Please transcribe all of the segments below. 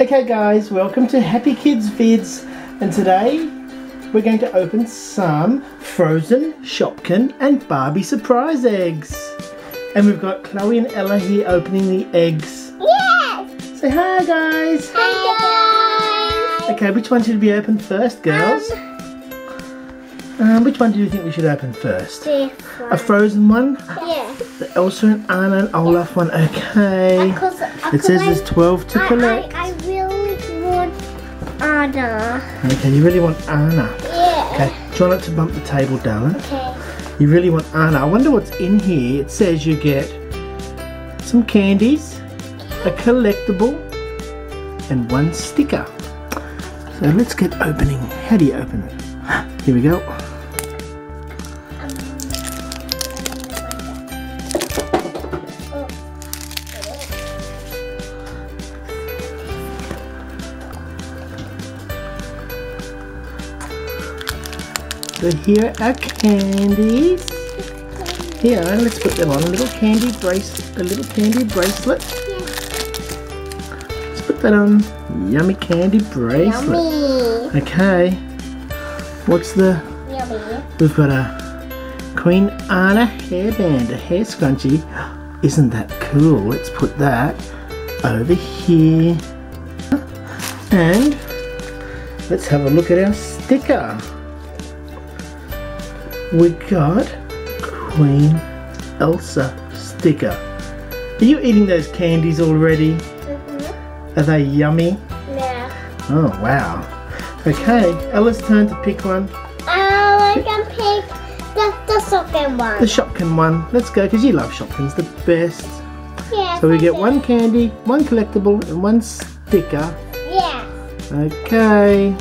Okay guys, welcome to Happy Kids Vids, and today we're going to open some Frozen Shopkin and Barbie surprise eggs. And we've got Chloe and Ella here opening the eggs. Yes! Say hi guys! Hi guys! Okay, which one should we open first, girls? Which one do you think we should open first? This one. A Frozen one? Yeah. The Elsa and Anna and Olaf one. Okay. It says there's 12 to collect. I really want Anna. Okay, you really want Anna? Yeah. Okay, try not to bump the table, darling. Okay. You really want Anna. I wonder what's in here. It says you get some candies, a collectible, and one sticker. So let's get opening. How do you open it? Here we go. So here are candies. Here, let's put them on a little candy bracelet. Let's put that on. Yummy candy bracelet. Yummy. Okay. What's the? Yummy. We've got a Queen Anna hairband, a hair scrunchie. Isn't that cool? Let's put that over here. And let's have a look at our sticker. We got Queen Elsa sticker. Are you eating those candies already? Mm-hmm. Are they yummy? Yeah. Oh wow. Okay, Ella's turn to pick one. Oh, I can pick the Shopkin one. The Shopkin one. Let's go, because you love Shopkins the best. Yeah. So we get one candy, one collectible, and one sticker. Yeah. Okay.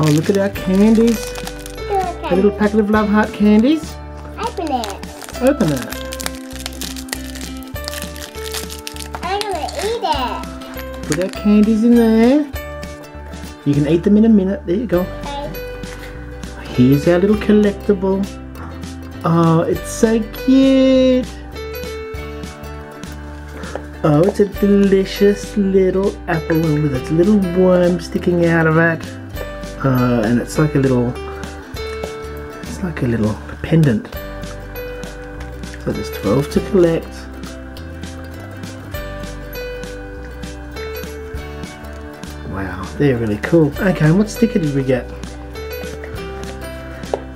Oh, look at our candies. A little packet of love heart candies. Open it. Open it. I'm gonna eat it. Put our candies in there. You can eat them in a minute. There you go. Okay. Here's our little collectible. Oh, it's so cute. Oh, it's a delicious little apple with its little worm sticking out of it. And it's like a little... It's like a little pendant. So there's 12 to collect. Wow, they're really cool. Okay, and what sticker did we get?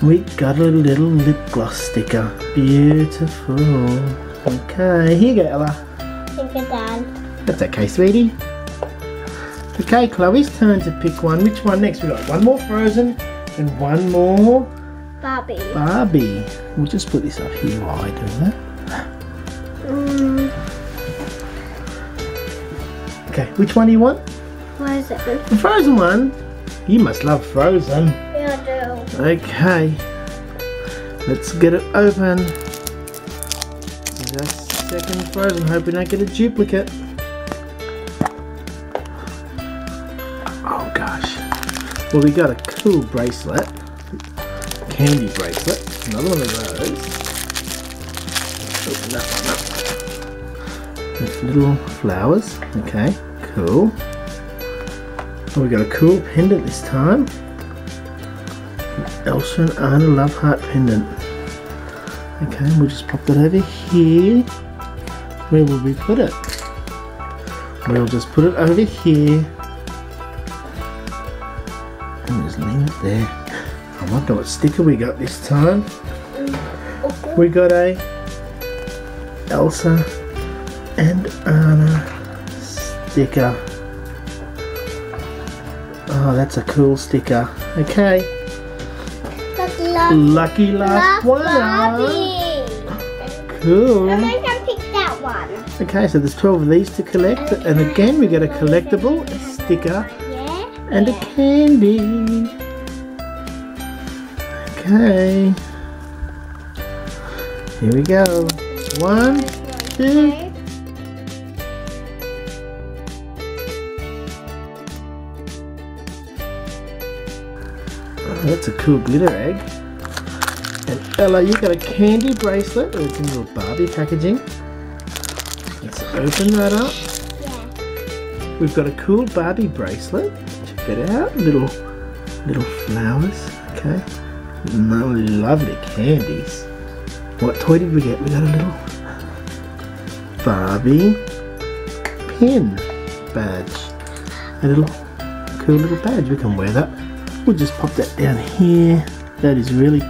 We got a little lip gloss sticker. Beautiful. Okay, here you go, Ella. Thank you, Dad. That's okay, sweetie. Okay, Chloe's turn to pick one. Which one next? We got one more Frozen and one more Barbie. We'll just put this up here while I do that. Okay, which one do you want? Frozen. The Frozen one? You must love Frozen. Yeah, I do. Okay. Let's get it open. There's our second Frozen. Hope we don't get a duplicate. Oh gosh. Well, we got a cool bracelet. Candy bracelet, another one of those. Let's open that one up. With little flowers, okay, cool. Oh, we got a cool pendant this time. Elsa and Anna love heart pendant. Okay, we'll just pop that over here. Where will we put it? We'll just put it over here. And just leave it there. I wonder what sticker we got this time. We got a Elsa and Anna sticker. Oh, that's a cool sticker. Okay. Lucky last one. Barbie. Cool. I'm going to pick that one. Okay, so there's 12 of these to collect, and again we get a collectible, a sticker, and a candy. Okay, here we go. 1, 2. Oh, that's a cool glitter egg. And Ella, you got a candy bracelet. It's in your Barbie packaging. Let's open that up. Yeah. We've got a cool Barbie bracelet. Check it out. Little flowers. Okay. Lovely candies. What toy did we get? We got a little Barbie pin badge. A cool little badge. We can wear that. We'll just pop that down here. That is really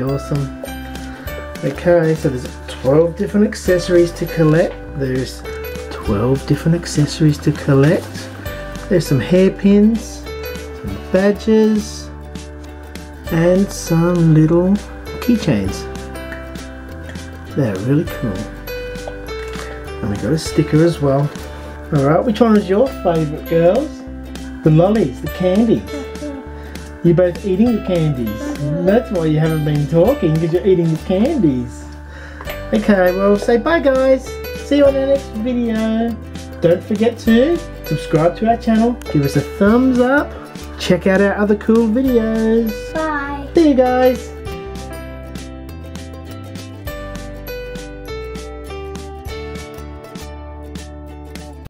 awesome. Okay, so there's 12 different accessories to collect. There's some hairpins, some badges, and some little keychains. They're really cool. And we got a sticker as well. Alright, which one is your favourite, girls? The lollies, the candies. You're both eating the candies. That's why you haven't been talking, because you're eating the candies. Okay, well, say bye, guys. See you on our next video. Don't forget to subscribe to our channel. Give us a thumbs up. Check out our other cool videos. Bye. See you guys.